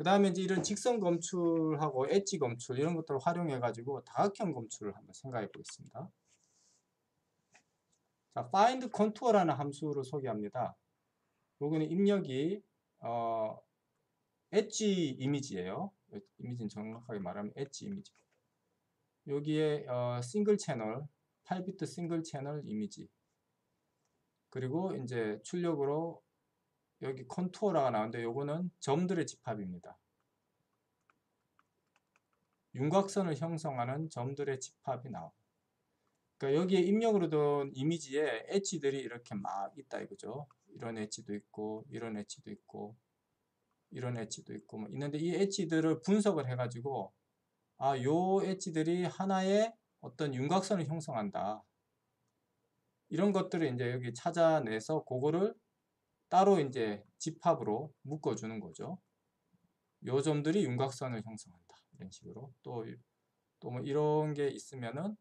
그 다음에 이제 이런 직선 검출하고 엣지 검출 이런 것들을 활용해 가지고 다각형 검출을 한번 생각해 보겠습니다. 자, find contour라는 함수를 소개합니다. 요거는 입력이 엣지 이미지예요. 이미지는 정확하게 말하면 엣지 이미지. 여기에 싱글 채널 8비트 싱글 채널 이미지. 그리고 이제 출력으로 여기 컨투어라가 나오는데 요거는 점들의 집합입니다. 윤곽선을 형성하는 점들의 집합이 나와. 그러니까 여기에 입력으로 된 이미지에 엣지들이 이렇게 막 있다 이거죠. 이런 엣지도 있고 이런 엣지도 있고 이런 엣지도 있고 뭐 있는데 이 엣지들을 분석을 해 가지고 아, 요 엣지들이 하나의 어떤 윤곽선을 형성한다. 이런 것들을 이제 여기 찾아내서 그거를 따로 이제 집합으로 묶어주는 거죠. 요 점들이 윤곽선을 형성한다. 이런 식으로. 또 뭐 이런 게 있으면은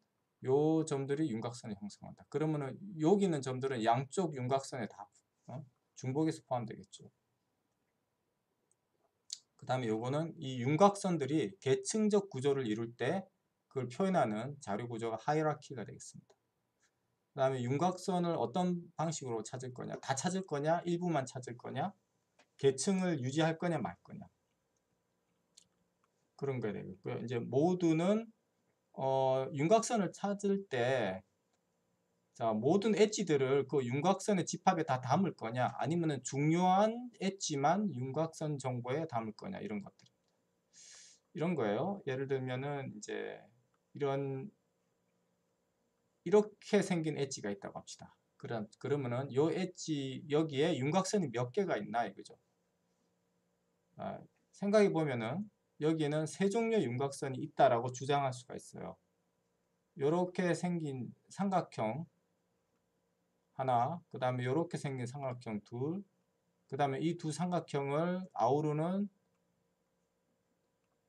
요 점들이 윤곽선을 형성한다. 그러면은 여기 있는 점들은 양쪽 윤곽선에 다 중복에서 포함되겠죠. 그 다음에 요거는 이 윤곽선들이 계층적 구조를 이룰 때 그걸 표현하는 자료 구조가 하이라키가 되겠습니다. 그 다음에 윤곽선을 어떤 방식으로 찾을 거냐, 다 찾을 거냐, 일부만 찾을 거냐, 계층을 유지할 거냐 말 거냐, 그런 거야 되겠고요. 이제 모두는 윤곽선을 찾을 때, 자, 모든 엣지들을 그 윤곽선의 집합에 다 담을 거냐, 아니면은 중요한 엣지만 윤곽선 정보에 담을 거냐, 이런 것들, 이런 거예요. 예를 들면은 이제 이런 이렇게 생긴 엣지가 있다고 합시다. 그러면은 요 엣지 여기에 윤곽선이 몇 개가 있나 이거죠. 아, 생각해 보면은 여기에는 세 종류의 윤곽선이 있다라고 주장할 수가 있어요. 요렇게 생긴 삼각형 하나, 그 다음에 요렇게 생긴 삼각형 둘, 그 다음에 이 두 삼각형을 아우르는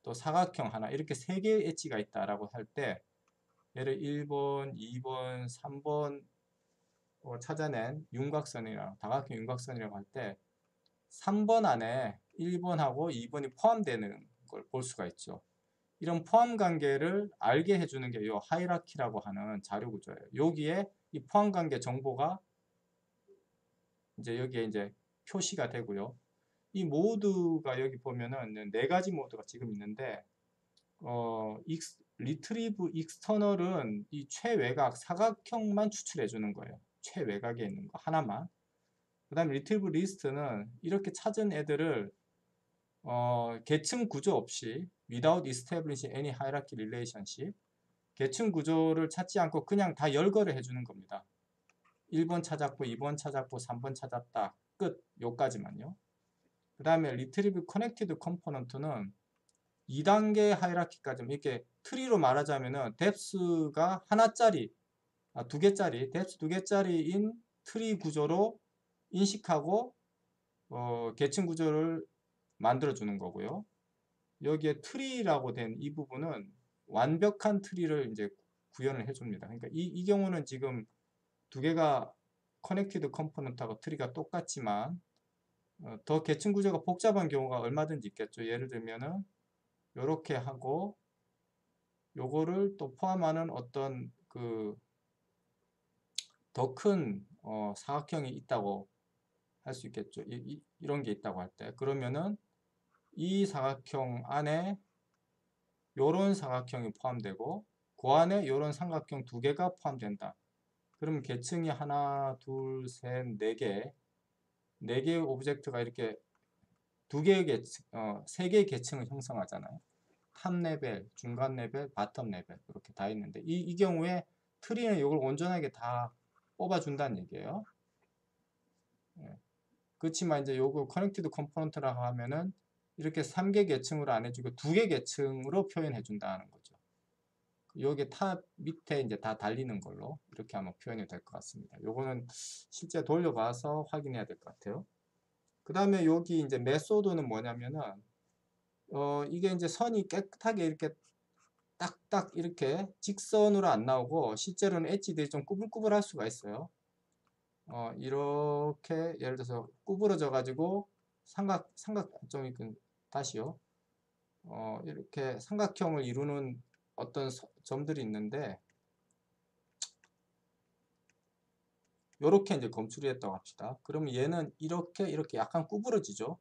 또 사각형 하나, 이렇게 세 개의 엣지가 있다라고 할 때 얘를 1번, 2번, 3번 찾아낸 윤곽선이랑 다각형 윤곽선이라고 할 때 3번 안에 1번하고 2번이 포함되는 걸 볼 수가 있죠. 이런 포함 관계를 알게 해주는 게 이 하이라키라고 하는 자료 구조예요. 여기에 이 포함 관계 정보가 이제 여기에 이제 표시가 되고요. 이 모드가 여기 보면은 네 가지 모드가 지금 있는데 리트리브 익스터널은 이 최외곽 사각형만 추출해 주는 거예요. 최외곽에 있는 거 하나만. 그 다음에 리트리브 리스트는 이렇게 찾은 애들을 계층 구조 없이 without establishing any hierarchy relationship, 계층 구조를 찾지 않고 그냥 다 열거를 해주는 겁니다. 1번 찾았고 2번 찾았고 3번 찾았다 끝, 요까지만요. 그 다음에 리트리브 커넥티드 컴포넌트는 2단계 하이라키까지 이렇게 트리로 말하자면은 뎁스가 하나짜리, 두 개짜리, 뎁스 두 개짜리인 트리 구조로 인식하고 계층 구조를 만들어 주는 거고요. 여기에 트리라고 된 이 부분은 완벽한 트리를 이제 구현을 해줍니다. 그러니까 이 경우는 지금 두 개가 커넥티드 컴포넌트하고 트리가 똑같지만 더 계층 구조가 복잡한 경우가 얼마든지 있겠죠. 예를 들면은 요렇게 하고 요거를 또 포함하는 어떤 그 더 큰 사각형이 있다고 할 수 있겠죠. 이런 게 있다고 할 때 그러면은 이 사각형 안에 요런 사각형이 포함되고 그 안에 요런 삼각형 두 개가 포함된다. 그럼 계층이 하나, 둘, 셋, 네 개의 오브젝트가 이렇게 두 개의 계층, 세 개의 계층을 형성하잖아요. 탑 레벨, 중간 레벨, 바텀 레벨 이렇게 다 있는데 이 경우에 트리는 이걸 온전하게 다 뽑아준다는 얘기예요. 예. 그렇지만 이제 요거 커넥티드 컴포넌트라고 하면은 이렇게 3개 계층으로 안 해주고 2개 계층으로 표현해준다는 거죠. 요게 탑 밑에 이제 다 달리는 걸로 이렇게 한번 표현이 될 것 같습니다. 요거는 실제 돌려봐서 확인해야 될 것 같아요. 그 다음에 여기 이제 메소드는 뭐냐면은 이게 이제 선이 깨끗하게 이렇게 딱딱 이렇게 직선으로 안 나오고 실제로는 엣지들이 좀 꾸불꾸불할 수가 있어요. 이렇게 예를 들어서 구부러져 가지고 삼각 좀 다시요. 이렇게 삼각형을 이루는 어떤 점들이 있는데, 요렇게 이제 검출이 했다고 합시다. 그러면 얘는 이렇게 약간 구부러지죠.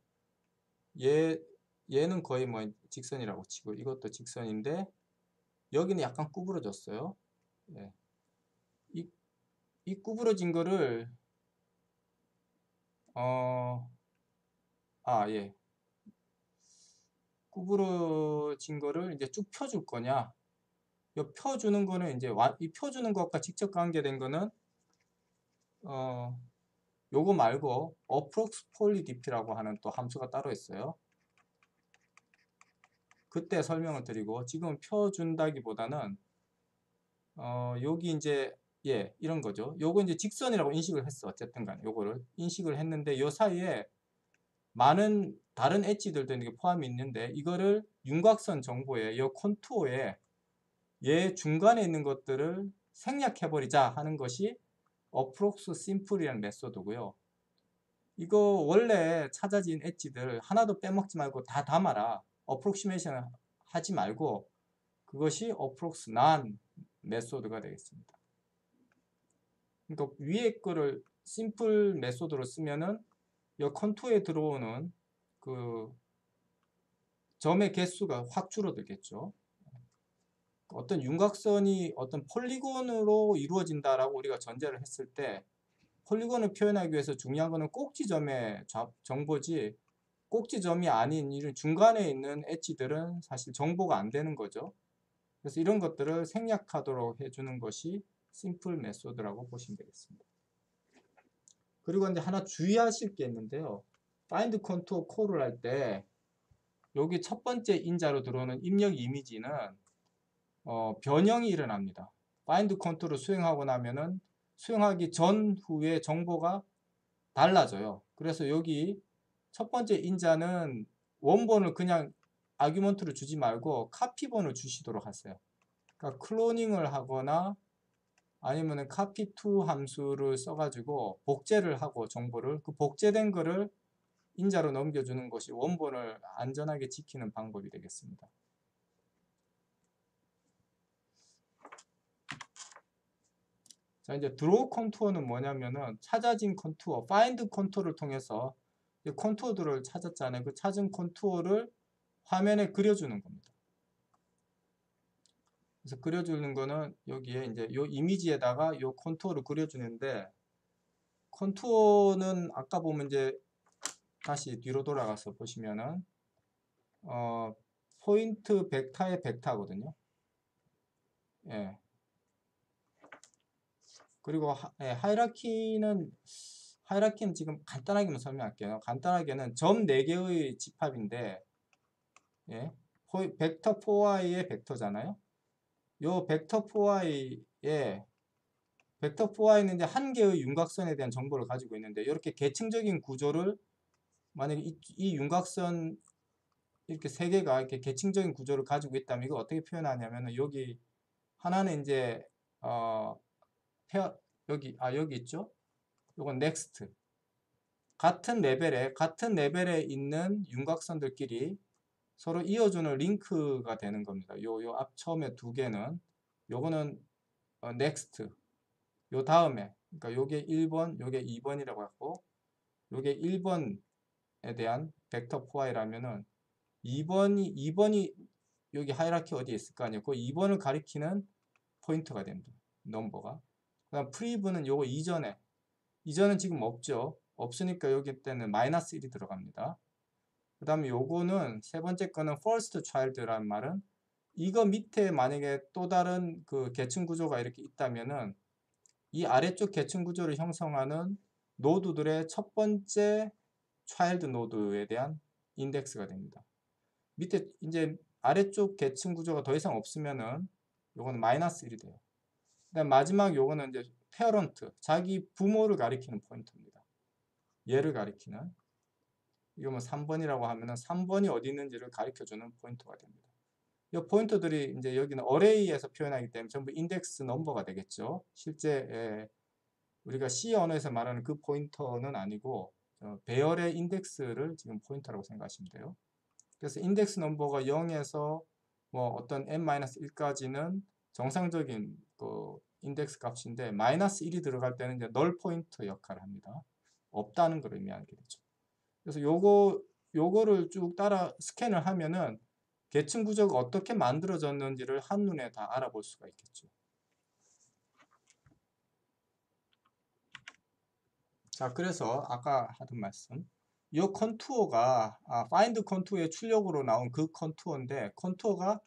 얘는 거의 뭐 직선이라고 치고, 이것도 직선인데 여기는 약간 구부러졌어요. 예. 이 구부러진 거를 구부러진 거를 이제 쭉 펴줄 거냐. 이 펴주는 거는 이제 이 펴주는 것과 직접 관계된 거는 요거 말고 approx_poly_dp라고 하는 또 함수가 따로 있어요. 그때 설명을 드리고, 지금 펴준다기보다는 여기 이제 이런 거죠. 요거 이제 직선이라고 인식을 했어. 어쨌든 간에 요거를 인식을 했는데, 요 사이에 많은 다른 엣지들도 이렇게 포함이 있는데, 이거를 윤곽선 정보에, 요 콘투어에 얘 중간에 있는 것들을 생략해버리자 하는 것이 approx simple이라는 메소드고요. 이거 원래 찾아진 엣지들 하나도 빼먹지 말고 다 담아라. approximation 하지 말고, 그것이 approx none 메소드가 되겠습니다. 그러니까 위에 거를 심플 메소드로 쓰면은 이 컨투어에 들어오는 그 점의 개수가 확 줄어들겠죠. 어떤 윤곽선이 어떤 폴리곤으로 이루어진다라고 우리가 전제를 했을 때, 폴리곤을 표현하기 위해서 중요한 거는 꼭지점의 정보지, 꼭지점이 아닌 이런 중간에 있는 엣지들은 사실 정보가 안 되는 거죠. 그래서 이런 것들을 생략하도록 해주는 것이 심플 메소드라고 보시면 되겠습니다. 그리고 이제 하나 주의하실 게 있는데요. find contour call을 할 때 여기 첫 번째 인자로 들어오는 입력 이미지는 변형이 일어납니다. find contour를 수행하고 나면은 수행하기 전후의 정보가 달라져요. 그래서 여기 첫 번째 인자는 원본을 그냥 아규먼트를 주지 말고 카피본을 주시도록 하세요. 그러니까 클로닝을 하거나 아니면은 copy2 함수를 써가지고 복제를 하고, 정보를 그 복제된 거를 인자로 넘겨주는 것이 원본을 안전하게 지키는 방법이 되겠습니다. 자, 이제 draw 컨투어는 뭐냐면은 찾아진 컨투어, find 컨투어를 통해서 컨투어들을 찾았잖아요. 그 찾은 컨투어를 화면에 그려주는 겁니다. 그래서 그려주는 거는 여기에 이제 요 이미지에다가 요 컨투어를 그려주는데, 컨투어는 아까 보면 이제 다시 뒤로 돌아가서 보시면은 포인트 벡터의 벡터거든요. 예. 그리고 하이라키는 지금 간단하게만 설명할게요. 간단하게는 점 4개의 집합인데, 예. 벡터 4i의 벡터잖아요. 요 벡터 4i에 벡터 4i는 이제 한 개의 윤곽선에 대한 정보를 가지고 있는데, 이렇게 계층적인 구조를 만약에 이 윤곽선 이렇게 세 개가 이렇게 계층적인 구조를 가지고 있다면 이거 어떻게 표현하냐면은, 여기 하나는 이제 여기 있죠. 요건 넥스트. 같은 레벨에 있는 윤곽선들끼리 서로 이어주는 링크가 되는 겁니다. 요 앞 처음에 두 개는, 요거는 넥스트, 요 다음에, 그러니까 요게 1번, 요게 2번이라고 했고, 요게 1번에 대한 벡터 4i라면은 2번이 여기 하이라키 어디에 있을 거 아니에요. 그 2번을 가리키는 포인트가 됩니다. 넘버가. 그다음 프리뷰는 요거 이전은 지금 없죠. 없으니까 여기 때는 마이너스 1이 들어갑니다. 그 다음에 요거는 세 번째 거는 first child라는 말은, 이거 밑에 만약에 또 다른 그 계층 구조가 이렇게 있다면은 이 아래쪽 계층 구조를 형성하는 노드들의 첫 번째 child 노드에 대한 인덱스가 됩니다. 밑에 이제 아래쪽 계층 구조가 더 이상 없으면은 요거는 마이너스 1이 돼요. 그다음 마지막 요거는 이제 parent, 자기 부모를 가리키는 포인트입니다. 얘를 가리키는. 이거 뭐 3번이라고 하면은 3번이 어디 있는지를 가르쳐주는 포인트가 됩니다. 이 포인트들이 이제 여기는 어레이에서 표현하기 때문에 전부 인덱스 넘버가 되겠죠. 실제 우리가 C 언어에서 말하는 그 포인터는 아니고 배열의 인덱스를 지금 포인터라고 생각하시면 돼요. 그래서 인덱스 넘버가 0에서 뭐 어떤 n-1까지는 정상적인 그 인덱스 값인데 마이너스 1이 들어갈 때는 이제 널 포인트 역할을 합니다. 없다는 걸 의미하게 되죠. 그래서 요거를 쭉 따라 스캔을 하면은 계층 구조가 어떻게 만들어졌는지를 한눈에 다 알아볼 수가 있겠죠. 자, 그래서 아까 하던 말씀, 이 컨투어가 find 컨투어의 출력으로 나온 그 컨투어인데, 컨투어가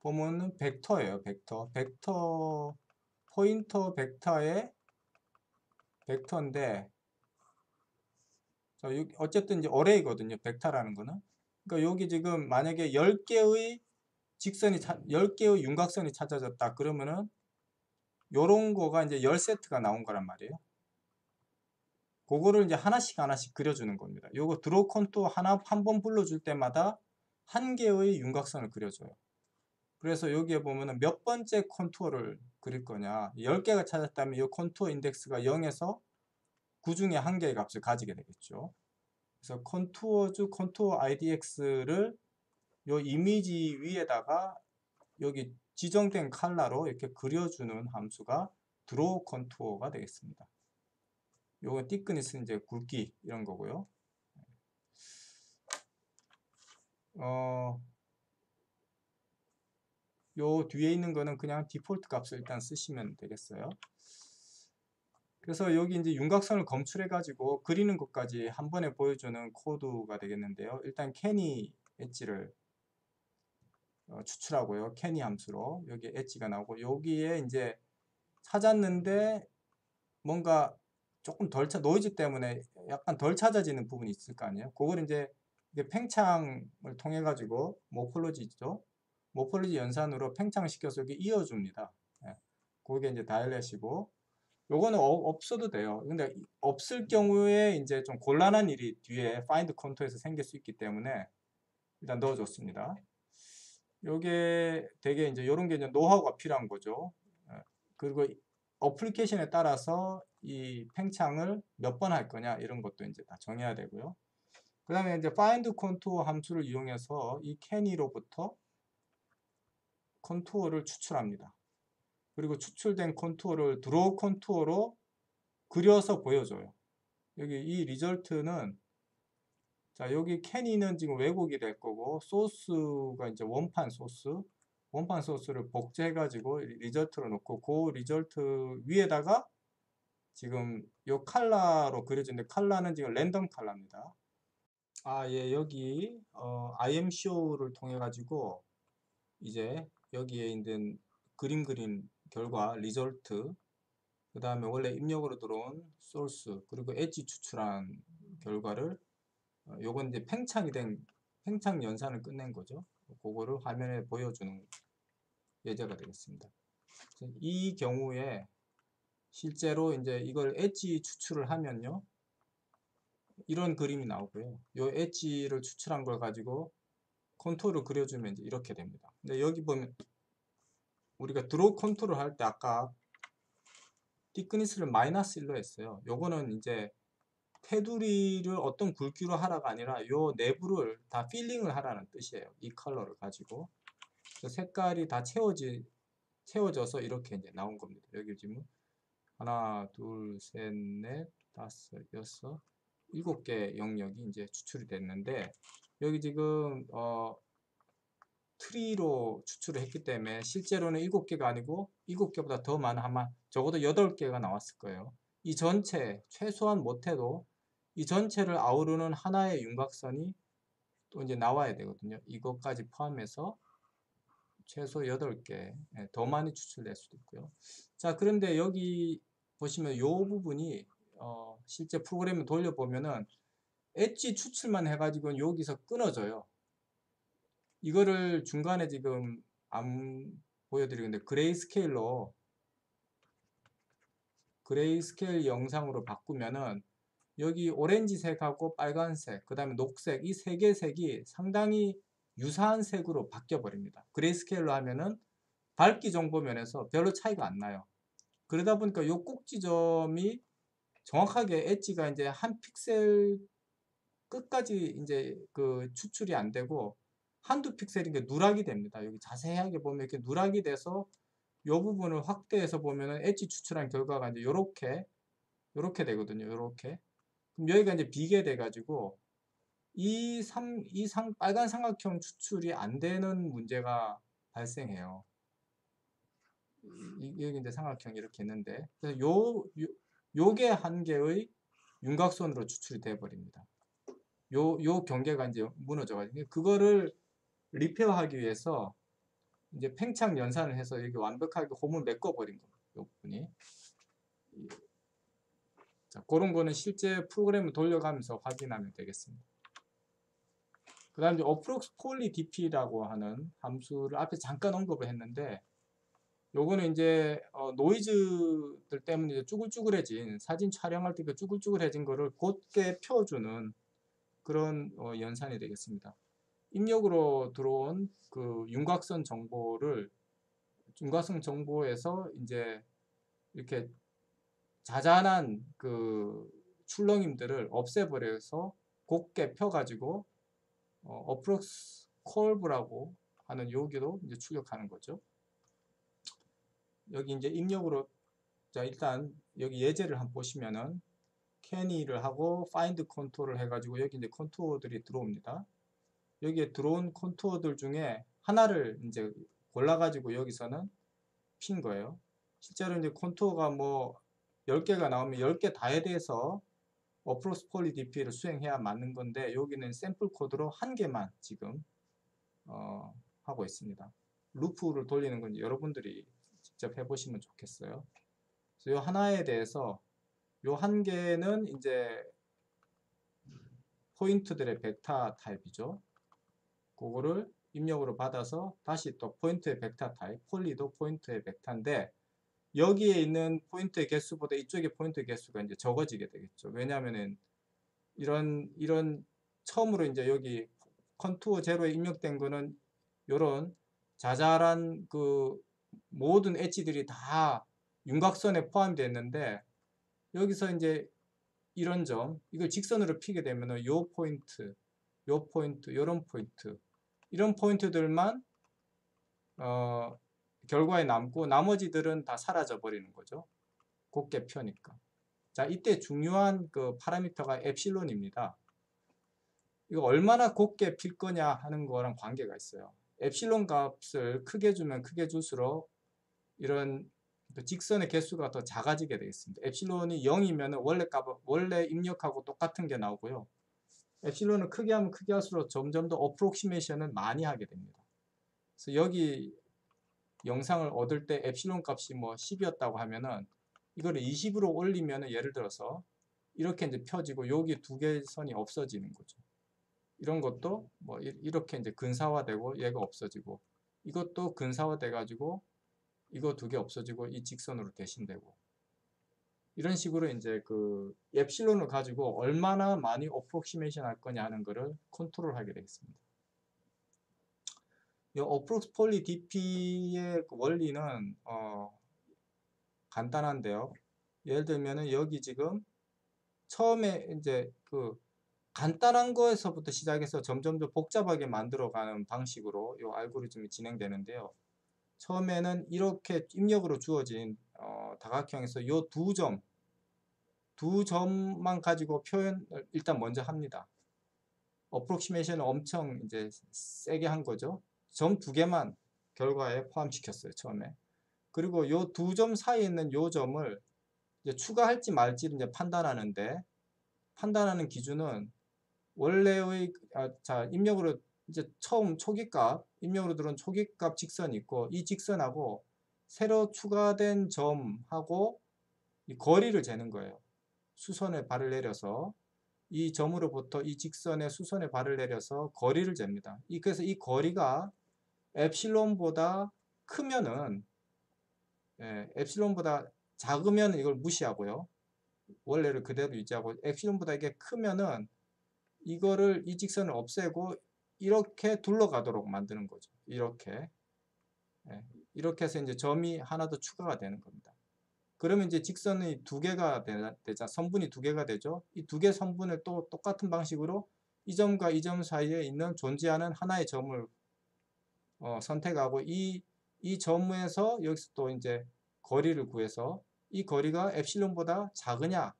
보면은 벡터예요. 벡터 포인터 벡터의 벡터인데, 자, 어쨌든 이제 어레이거든요. 벡터라는 거는. 그러니까 여기 지금 만약에 10개의 직선이 10개의 윤곽선이 찾아졌다. 그러면은 요런 거가 이제 10세트가 나온 거란 말이에요. 그거를 이제 하나씩 그려주는 겁니다. 요거 드로우 컨투어 한 번 불러줄 때마다 한 개의 윤곽선을 그려줘요. 그래서 여기에 보면은 몇 번째 컨투어를 그릴 거냐. 10개가 찾았다면 요 컨투어 인덱스가 0에서 9 중에 한 개의 값을 가지게 되겠죠. 그래서 컨투어 IDX를 요 이미지 위에다가 여기 지정된 칼라로 이렇게 그려주는 함수가 드로우 컨투어가 되겠습니다. 요건 thickness, 이제 굵기 이런 거고요. 요 뒤에 있는 거는 그냥 디폴트 값을 일단 쓰시면 되겠어요. 그래서 여기 이제 윤곽선을 검출해 가지고 그리는 것까지 한 번에 보여주는 코드가 되겠는데요. 일단 캐니 엣지를 추출하고요. 캐니 함수로 여기 엣지가 나오고, 여기에 이제 찾았는데 뭔가 조금 덜 노이즈 때문에 약간 덜 찾아지는 부분이 있을 거 아니에요. 그걸 이제 팽창을 통해 가지고 모폴로지 연산으로 팽창시켜서 여기 이어줍니다. 예. 그게 이제 다일렛이고, 요거는 없어도 돼요. 근데 없을 경우에 이제 좀 곤란한 일이 뒤에 find 컨투어에서 생길 수 있기 때문에 일단 넣어줬습니다. 요게 되게 이제 요런 게 이제 노하우가 필요한 거죠. 예. 그리고 어플리케이션에 따라서 이 팽창을 몇 번 할 거냐 이런 것도 이제 다 정해야 되고요. 그 다음에 이제 find 컨투어 함수를 이용해서 이 캐니로부터 컨투어를 추출합니다. 그리고 추출된 컨투어를 드로우 컨투어로 그려서 보여줘요. 여기 이 리절트는, 자, 여기 캐니는 지금 왜곡이 될 거고, 소스가 이제 원판 소스를 복제해가지고 리절트로 놓고, 그 리절트 위에다가 지금 요 칼라로 그려주는데, 칼라는 지금 랜덤 칼라입니다. 예, 여기 IMCO를 통해 가지고 이제 여기에 있는 그린 결과 리졸트, 그 다음에 원래 입력으로 들어온 소스, 그리고 엣지 추출한 결과를, 요건 이제 팽창 연산을 끝낸 거죠. 그거를 화면에 보여주는 예제가 되겠습니다. 이 경우에 실제로 이제 이걸 엣지 추출을 하면요, 이런 그림이 나오고요. 요 엣지를 추출한 걸 가지고 컨투어를 그려주면 이제 이렇게 됩니다. 근데 여기 보면 우리가 드로우 컨투어를 할 때 아까 thickness를 -1로 했어요. 요거는 이제 테두리를 어떤 굵기로 하라가 아니라 요 내부를 다 필링을 하라는 뜻이에요. 이 컬러를 가지고. 그래서 색깔이 다 채워져서 이렇게 이제 나온 겁니다. 여기 지금 하나, 둘, 셋, 넷, 다섯, 여섯, 7개 영역이 이제 추출이 됐는데, 여기 지금 트리로 추출을 했기 때문에 실제로는 7개가 아니고 7개보다 더 많은, 아마 적어도 8개가 나왔을 거예요. 이 전체, 최소한 못해도 이 전체를 아우르는 하나의 윤곽선이 또 이제 나와야 되거든요. 이것까지 포함해서 최소 8개, 더 많이 추출될 수도 있고요. 자, 그런데 여기 보시면 이 부분이 실제 프로그램을 돌려보면은 엣지 추출만 해가지고는 여기서 끊어져요. 이거를 중간에 지금 안 보여드리는데 그레이스케일 영상으로 바꾸면은 여기 오렌지색하고 빨간색, 그 다음에 녹색, 이 세 개 색이 상당히 유사한 색으로 바뀌어 버립니다. 그레이스케일로 하면은 밝기 정보 면에서 별로 차이가 안 나요. 그러다 보니까 이 꼭지점이 정확하게 엣지가 이제 한 픽셀 끝까지 이제 그 추출이 안 되고 한두 픽셀이 누락이 됩니다. 여기 자세하게 보면 이렇게 누락이 돼서 이 부분을 확대해서 보면은 엣지 추출한 결과가 이제 요렇게 되거든요. 요렇게. 그럼 여기가 이제 비게 돼가지고 빨간 삼각형 추출이 안 되는 문제가 발생해요. 여기 이제 삼각형 이렇게 있는데, 그래서 요게 한 개의 윤곽선으로 추출이 돼버립니다. 요 경계가 이제 무너져가지고 그거를 리페어하기 위해서 이제 팽창 연산을 해서 여기 완벽하게 홈을 메꿔버린 거예요. 요 부분이. 자, 그런 거는 실제 프로그램을 돌려가면서 확인하면 되겠습니다. 그 다음 이제 approx poly dp라고 하는 함수를 앞에 잠깐 언급을 했는데, 요거는 이제 노이즈들 때문에 이제 쭈글쭈글해진, 사진 촬영할 때 그 쭈글쭈글해진 거를 곧게 펴주는 그런 연산이 되겠습니다. 입력으로 들어온 그 윤곽선 정보를, 윤곽선 정보에서 이제 이렇게 자잘한 그 출렁임들을 없애버려서 곱게 펴가지고 approx curve라고 하는 여기도 이제 출력하는 거죠. 여기 이제 입력으로, 자, 일단 여기 예제를 한번 보시면은 can이를 하고 find contour를 해가지고 여기 이제 컨투어들이 들어옵니다. 여기에 들어온 컨투어들 중에 하나를 이제 골라가지고 여기서는 핀 거예요. 실제로 이제 컨투어가 뭐 10개가 나오면 10개 다에 대해서 approx poly dp를 수행해야 맞는 건데, 여기는 샘플 코드로 한 개만 지금 하고 있습니다. 루프를 돌리는 건 여러분들이 직접 해보시면 좋겠어요. 그래서 이 하나에 대해서 이 한 개는 이제 포인트들의 벡터 타입이죠. 그거를 입력으로 받아서 다시 또 포인트의 벡터 타입, 폴리도 포인트의 벡터인데 여기에 있는 포인트의 개수보다 이쪽의 포인트의 개수가 이제 적어지게 되겠죠. 왜냐하면은 이런 처음으로 이제 여기 컨투어 제로에 입력된 거는 이런 자잘한 그 모든 엣지들이 다 윤곽선에 포함되어 있는데, 여기서 이제 이런 점, 이걸 직선으로 피게 되면은 요 포인트, 요 포인트, 요런 포인트, 이런 포인트들만 결과에 남고 나머지들은 다 사라져 버리는 거죠. 곱게 펴니까. 자, 이때 중요한 그 파라미터가 엡실론입니다. 이거 얼마나 곱게 필 거냐 하는 거랑 관계가 있어요. 엡실론 값을 크게 주면 크게 줄수록 이런 직선의 개수가 더 작아지게 되겠습니다. 엡실론이 0이면 원래 입력하고 똑같은 게 나오고요. 엡실론을 크게 하면 크게 할수록 점점 더 어프록시메이션은 많이 하게 됩니다. 그래서 여기 영상을 얻을 때 엡실론 값이 뭐 10이었다고 하면은 이거를 20으로 올리면은 예를 들어서 이렇게 이제 펴지고 여기 두 개의 선이 없어지는 거죠. 이런 것도 뭐 이렇게 이제 근사화되고 얘가 없어지고, 이것도 근사화돼가지고 이거 두 개 없어지고 이 직선으로 대신되고, 이런 식으로 이제 그 엡실론을 가지고 얼마나 많이 어프록시메이션 할 거냐 하는 거를 컨트롤하게 되겠습니다. 이 approx poly dp의 원리는 간단한데요. 예를 들면은 여기 지금 처음에 이제 그 간단한 거에서부터 시작해서 점점 더 복잡하게 만들어가는 방식으로 이 알고리즘이 진행되는데요. 처음에는 이렇게 입력으로 주어진 다각형에서 이 두 점만 가지고 표현을 일단 먼저 합니다. 어프록시메이션을 엄청 이제 세게 한 거죠. 점 두 개만 결과에 포함시켰어요, 처음에. 그리고 이 두 점 사이에 있는 이 점을 이제 추가할지 말지를 이제 판단하는데, 판단하는 기준은 원래의 입력으로 이제 처음 초기값, 입력으로 들어온 초기값 직선이 있고, 이 직선하고 새로 추가된 점하고 이 거리를 재는 거예요. 수선에 발을 내려서 이 점으로부터 이 직선의 수선에 발을 내려서 거리를 잽니다. 그래서 이 거리가 엡실론보다 크면은, 엡실론보다 작으면 이걸 무시하고요. 원래를 그대로 유지하고, 엡실론보다 이게 크면은 이거를, 이 직선을 없애고 이렇게 둘러가도록 만드는 거죠. 이렇게. 이렇게 해서 이제 점이 하나 더 추가가 되는 겁니다. 그러면 이제 직선이 두 개가 되자, 선분이 두 개가 되죠. 이 두 개 선분을 또 똑같은 방식으로 이 점과 이 점 사이에 있는 존재하는 하나의 점을 선택하고 이 점에서 여기서 또 이제 거리를 구해서 이 거리가 엡실론보다 작으냐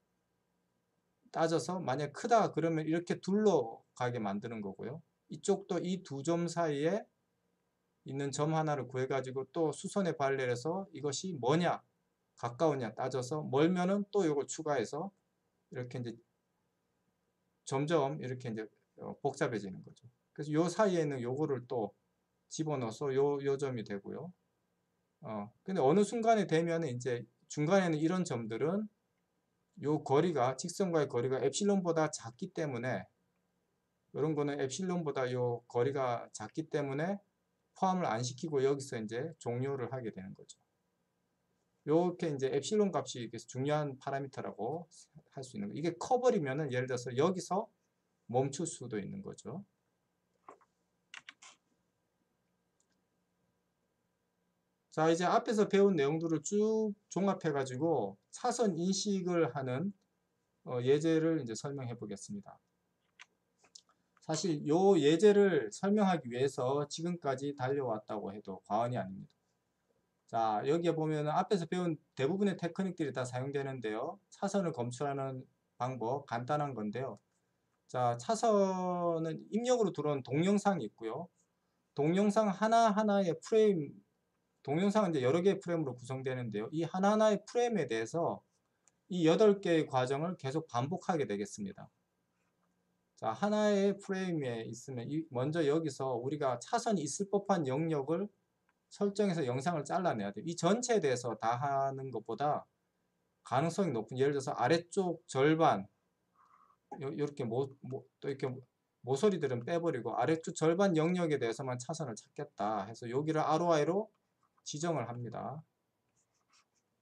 따져서 만약 크다 그러면 이렇게 둘러가게 만드는 거고요. 이쪽도 이 두 점 사이에 있는 점 하나를 구해가지고 또 수선의 발레를 해서 이것이 뭐냐 가까우냐 따져서 멀면은 또 이걸 추가해서 이렇게 이제 점점 이렇게 이제 복잡해지는 거죠. 그래서 요 사이에 있는 요거를 또 집어넣어서 요 점이 되고요. 근데 어느 순간에 되면 이제 중간에는 이런 점들은 요 거리가 직선과의 거리가 엡실론보다 작기 때문에 이런 거는 엡실론보다 요 거리가 작기 때문에 포함을 안 시키고 여기서 이제 종료를 하게 되는 거죠. 요렇게 이제 엡실론 값이 중요한 파라미터라고 할 수 있는 거. 이게 커버리면은 예를 들어서 여기서 멈출 수도 있는 거죠. 자, 이제 앞에서 배운 내용들을 쭉 종합해가지고 차선 인식을 하는 예제를 이제 설명해 보겠습니다. 사실 요 예제를 설명하기 위해서 지금까지 달려왔다고 해도 과언이 아닙니다. 자, 여기에 보면 앞에서 배운 대부분의 테크닉들이 다 사용되는데요. 차선을 검출하는 방법 간단한 건데요. 자, 차선은 입력으로 들어온 동영상이 있고요. 동영상 하나하나의 프레임, 동영상은 이제 여러 개의 프레임으로 구성되는데요. 이 하나하나의 프레임에 대해서 이 8개의 과정을 계속 반복하게 되겠습니다. 자, 하나의 프레임에 있으면 먼저 여기서 우리가 차선이 있을 법한 영역을 설정해서 영상을 잘라내야 돼요. 이 전체에 대해서 다 하는 것보다 가능성이 높은, 예를 들어서 아래쪽 절반, 이렇게 또 이렇게 모서리들은 빼버리고 아래쪽 절반 영역에 대해서만 차선을 찾겠다 해서 여기를 ROI로 지정을 합니다.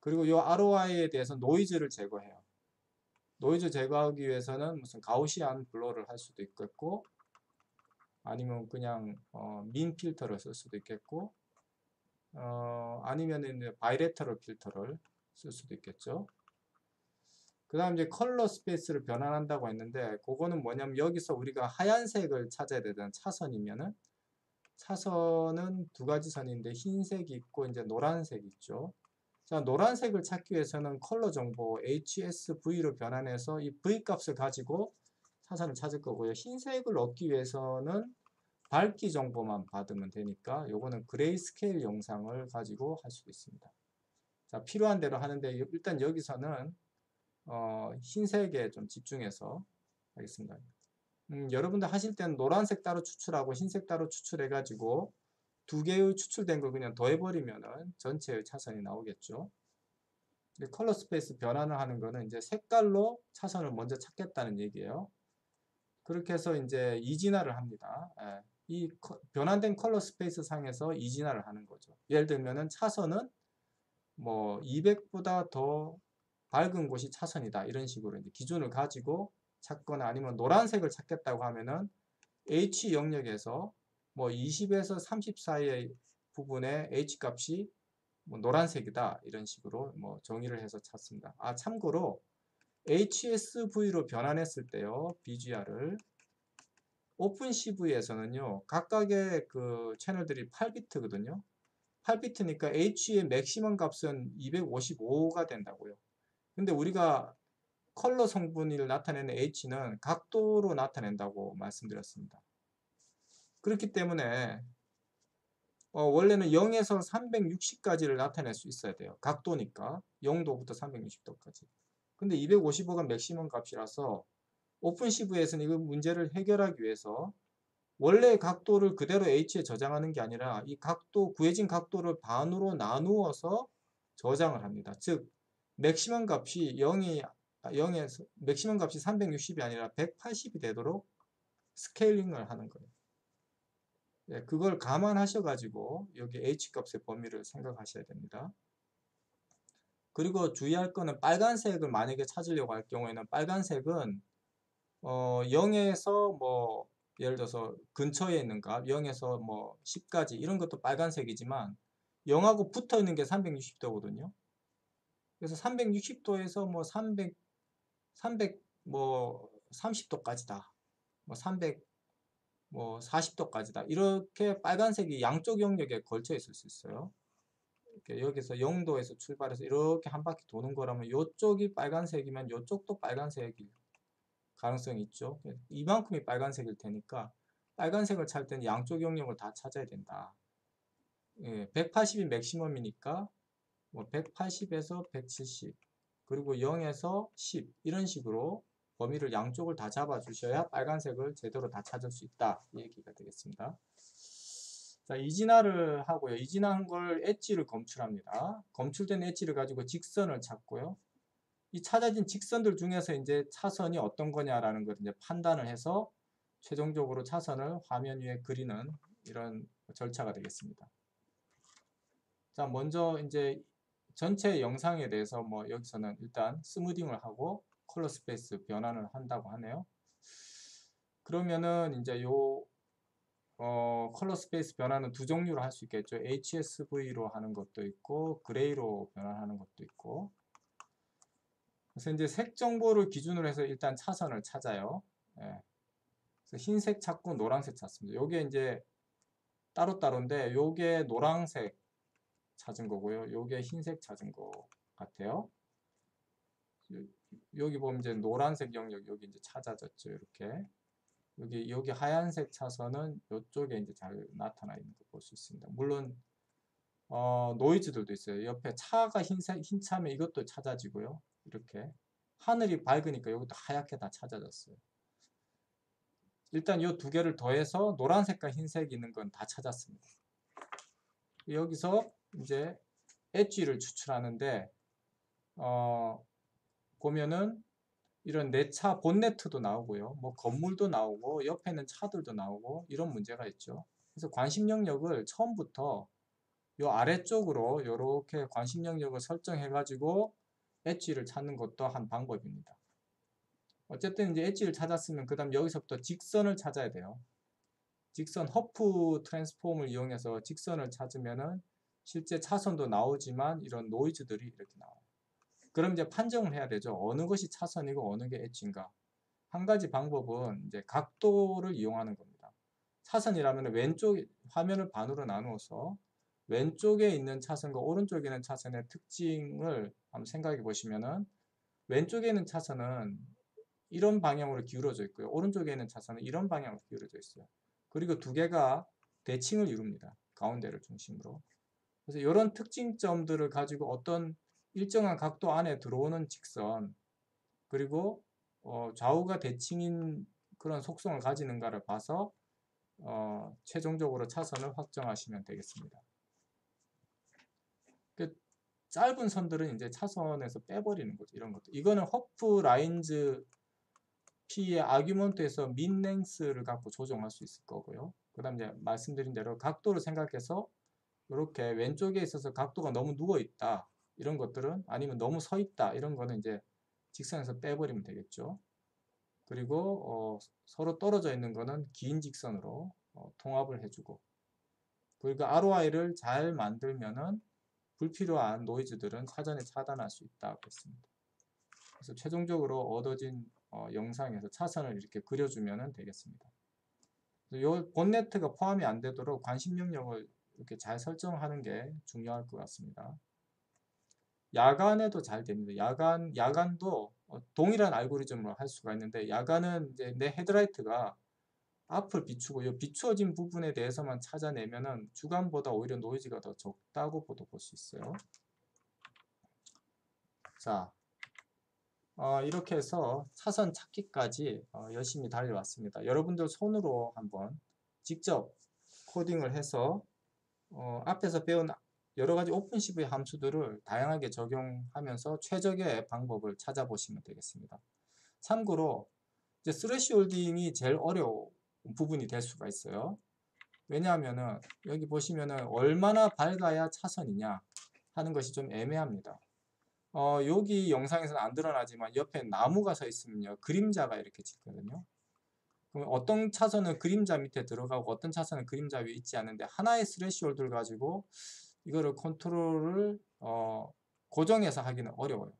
그리고 이 ROI에 대해서 노이즈를 제거해요. 노이즈 제거하기 위해서는 무슨 가우시안 블러를 할 수도 있겠고, 아니면 그냥 민 필터를 쓸 수도 있겠고, 아니면 바이레터럴 필터를 쓸 수도 있겠죠. 그 다음 이제 컬러 스페이스를 변환한다고 했는데, 그거는 뭐냐면 여기서 우리가 하얀색을 찾아야 되는 차선이면은, 차선은 두 가지 선인데 흰색이 있고 이제 노란색이 있죠. 자, 노란색을 찾기 위해서는 컬러 정보 HSV로 변환해서 이 V값을 가지고 차선을 찾을 거고요. 흰색을 얻기 위해서는 밝기 정보만 받으면 되니까 요거는 그레이스케일 영상을 가지고 할 수도 있습니다. 자, 필요한 대로 하는데 일단 여기서는 흰색에 좀 집중해서 하겠습니다. 여러분들 하실 때는 노란색 따로 추출하고 흰색 따로 추출해가지고 두 개의 추출된 걸 그냥 더해버리면은 전체의 차선이 나오겠죠. 컬러 스페이스 변환을 하는 거는 이제 색깔로 차선을 먼저 찾겠다는 얘기예요. 그렇게 해서 이제 이진화를 합니다. 예. 이 변환된 컬러 스페이스 상에서 이진화를 하는 거죠. 예를 들면은 차선은 뭐 200보다 더 밝은 곳이 차선이다. 이런 식으로 이제 기준을 가지고 찾거나 아니면 노란색을 찾겠다고 하면은 H 영역에서 뭐 20에서 30 사이의 부분의 H 값이 뭐 노란색이다. 이런 식으로 뭐 정의를 해서 찾습니다. 아, 참고로 HSV로 변환했을 때요. BGR을. 오픈CV에서는요. 각각의 그 채널들이 8비트거든요. 8비트니까 H의 맥시멈 값은 255가 된다고요. 근데 우리가 컬러 성분을 나타내는 H는 각도로 나타낸다고 말씀드렸습니다. 그렇기 때문에 원래는 0에서 360까지를 나타낼 수 있어야 돼요. 각도니까 0도부터 360도까지. 근데 255가 맥시멈 값이라서 오픈CV에서는 이 문제를 해결하기 위해서 원래 각도를 그대로 H에 저장하는 게 아니라 이 각도, 구해진 각도를 반으로 나누어서 저장을 합니다. 즉 맥시멈 값이 0에서 맥시멈 값이 360이 아니라 180이 되도록 스케일링을 하는 거예요. 예, 그걸 감안하셔가지고 여기 H값의 범위를 생각하셔야 됩니다. 그리고 주의할 거는 빨간색을 만약에 찾으려고 할 경우에는 빨간색은 0에서 뭐 예를 들어서 근처에 있는 값 0에서 뭐 10까지 이런 것도 빨간색이지만 0하고 붙어 있는 게 360도거든요. 그래서 360도에서 뭐 330도까지다. 뭐 300, 뭐 40도까지다. 이렇게 빨간색이 양쪽 영역에 걸쳐 있을 수 있어요. 이렇게 여기서 0도에서 출발해서 이렇게 한 바퀴 도는 거라면 이쪽이 빨간색이면 이쪽도 빨간색일 가능성이 있죠. 이만큼이 빨간색일 테니까 빨간색을 찾을 때는 양쪽 영역을 다 찾아야 된다. 예, 180이 맥시멈이니까 뭐 180에서 170 그리고 0에서 10 이런 식으로 범위를 양쪽을 다 잡아주셔야 빨간색을 제대로 다 찾을 수 있다. 이 얘기가 되겠습니다. 자, 이진화를 하고요. 이진화한 걸 엣지를 검출합니다. 검출된 엣지를 가지고 직선을 찾고요. 이 찾아진 직선들 중에서 이제 차선이 어떤 거냐라는 걸 이제 판단을 해서 최종적으로 차선을 화면 위에 그리는 이런 절차가 되겠습니다. 자, 먼저 이제 전체 영상에 대해서 뭐 여기서는 일단 스무딩을 하고 컬러 스페이스 변환을 한다고 하네요. 그러면은 이제 요 컬러 스페이스 변환은 두 종류로 할 수 있겠죠. HSV로 하는 것도 있고 그레이로 변환하는 것도 있고. 그래서 이제 색 정보를 기준으로 해서 일단 차선을 찾아요. 예. 그래서 흰색 찾고 노란색 찾습니다. 요게 이제 따로따로인데 요게 노란색 찾은 거고요. 요게 흰색 찾은 거 같아요. 여기 보면 이제 노란색 영역 여기 이제 찾아졌죠. 이렇게 여기 하얀색 차선은 이쪽에 이제 잘 나타나 있는 거 볼 수 있습니다. 물론 노이즈들도 있어요. 옆에 차가 흰 차면 이것도 찾아지고요. 이렇게 하늘이 밝으니까 이것도 하얗게 다 찾아졌어요. 일단 이 두 개를 더해서 노란색과 흰색이 있는 건 다 찾았습니다. 여기서 이제 엣지를 추출하는데 보면은 이런 내 차 본네트도 나오고요. 뭐 건물도 나오고 옆에 있는 차들도 나오고 이런 문제가 있죠. 그래서 관심 영역을 처음부터 요 아래쪽으로 요렇게 관심 영역을 설정해 가지고 엣지를 찾는 것도 한 방법입니다. 어쨌든 이제 엣지를 찾았으면 그다음 여기서부터 직선을 찾아야 돼요. 직선 허프 트랜스폼을 이용해서 직선을 찾으면은 실제 차선도 나오지만 이런 노이즈들이 이렇게 나와요. 그럼 이제 판정을 해야 되죠. 어느 것이 차선이고 어느 게 엣지인가. 한 가지 방법은 이제 각도를 이용하는 겁니다. 차선이라면 왼쪽 화면을 반으로 나누어서 왼쪽에 있는 차선과 오른쪽에 있는 차선의 특징을 한번 생각해 보시면은 왼쪽에 있는 차선은 이런 방향으로 기울어져 있고요. 오른쪽에 있는 차선은 이런 방향으로 기울어져 있어요. 그리고 두 개가 대칭을 이룹니다. 가운데를 중심으로. 그래서 이런 특징점들을 가지고 어떤 일정한 각도 안에 들어오는 직선 그리고 좌우가 대칭인 그런 속성을 가지는가를 봐서 최종적으로 차선을 확정하시면 되겠습니다. 그 짧은 선들은 이제 차선에서 빼버리는 거죠. 이런 것도 이거는 허프 라인즈 P의 아규먼트에서 민 랭스를 갖고 조정할 수 있을 거고요. 그다음 이제 말씀드린 대로 각도를 생각해서 이렇게 왼쪽에 있어서 각도가 너무 누워 있다. 이런 것들은 아니면 너무 서 있다 이런 거는 이제 직선에서 빼버리면 되겠죠. 그리고 서로 떨어져 있는 거는 긴 직선으로 통합을 해주고 그리고 ROI를 잘 만들면은 불필요한 노이즈들은 사전에 차단할 수 있다고 했습니다. 그래서 최종적으로 얻어진 영상에서 차선을 이렇게 그려주면 되겠습니다. 요 본네트가 포함이 안 되도록 관심 영역을 이렇게 잘 설정하는 게 중요할 것 같습니다. 야간에도 잘 됩니다. 야간도 동일한 알고리즘으로 할 수가 있는데 야간은 이제 내 헤드라이트가 앞을 비추고 이 비추어진 부분에 대해서만 찾아내면은 주간보다 오히려 노이즈가 더 적다고 볼 수 있어요. 자, 이렇게 해서 차선 찾기까지 열심히 달려왔습니다. 여러분들 손으로 한번 직접 코딩을 해서 앞에서 배운 여러 가지 오픈시브의 함수들을 다양하게 적용하면서 최적의 방법을 찾아보시면 되겠습니다. 참고로 이제 스레시홀딩이 제일 어려운 부분이 될 수가 있어요. 왜냐하면은 여기 보시면은 얼마나 밝아야 차선이냐 하는 것이 좀 애매합니다. 여기 영상에서는 안 드러나지만 옆에 나무가 서 있으면요 그림자가 이렇게 짓거든요. 그럼 어떤 차선은 그림자 밑에 들어가고 어떤 차선은 그림자 위에 있지 않은데 하나의 스레시홀드를 가지고 이거를 컨트롤을 고정해서 하기는 어려워요.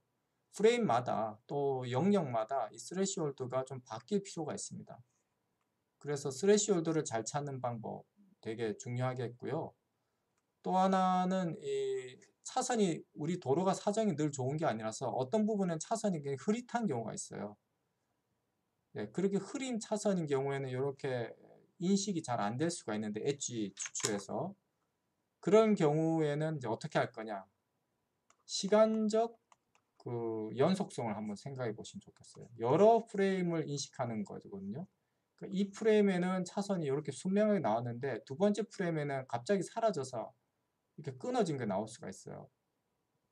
프레임마다 또 영역마다 이 스레시홀드가 좀 바뀔 필요가 있습니다. 그래서 스레시홀드를 잘 찾는 방법 되게 중요하겠고요. 또 하나는 이 차선이, 우리 도로가 사정이 늘 좋은 게 아니라서 어떤 부분은 차선이 그냥 흐릿한 경우가 있어요. 네, 그렇게 흐린 차선인 경우에는 이렇게 인식이 잘 안 될 수가 있는데, 엣지 추출해서 그런 경우에는 이제 어떻게 할 거냐, 시간적 그 연속성을 한번 생각해 보시면 좋겠어요. 여러 프레임을 인식하는 거거든요. 그러니까 이 프레임에는 차선이 이렇게 선명하게 나왔는데 두 번째 프레임에는 갑자기 사라져서 이렇게 끊어진 게 나올 수가 있어요.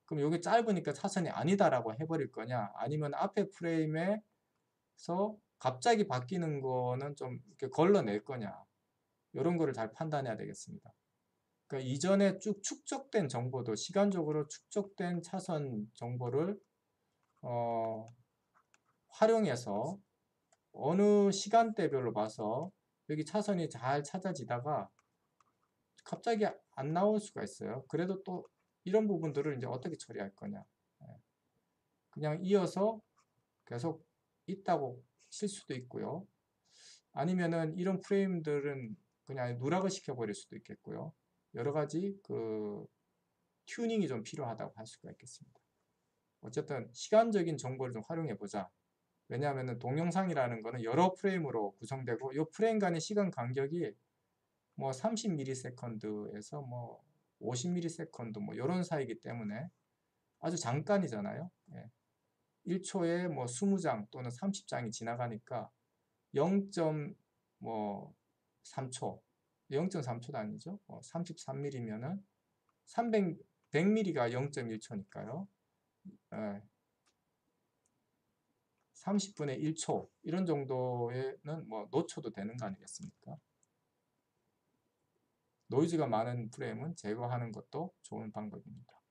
그럼 이게 짧으니까 차선이 아니다라고 해버릴 거냐, 아니면 앞에 프레임에서 갑자기 바뀌는 거는 좀 이렇게 걸러낼 거냐, 이런 거를 잘 판단해야 되겠습니다. 그러니까 이전에 쭉 축적된 정보도, 시간적으로 축적된 차선 정보를 활용해서 어느 시간대별로 봐서 여기 차선이 잘 찾아지다가 갑자기 안 나올 수가 있어요. 그래도 또 이런 부분들을 이제 어떻게 처리할 거냐, 그냥 이어서 계속 있다고 칠 수도 있고요. 아니면은 이런 프레임들은 그냥 누락을 시켜버릴 수도 있겠고요. 여러 가지 그 튜닝이 좀 필요하다고 할 수가 있겠습니다. 어쨌든 시간적인 정보를 좀 활용해 보자. 왜냐하면은 동영상이라는 거는 여러 프레임으로 구성되고, 이 프레임 간의 시간 간격이 뭐 30ms 에서 뭐 50ms 뭐 이런 사이이기 때문에 아주 잠깐이잖아요. 예. 1초에 뭐 20장 또는 30장이 지나가니까 0.3초, 0.3초도 아니죠. 33mm면은 100mm가 0.1초니까요. 예. 30분의 1초 이런 정도에는 뭐 노초도 되는 거 아니겠습니까? 노이즈가 많은 프레임은 제거하는 것도 좋은 방법입니다.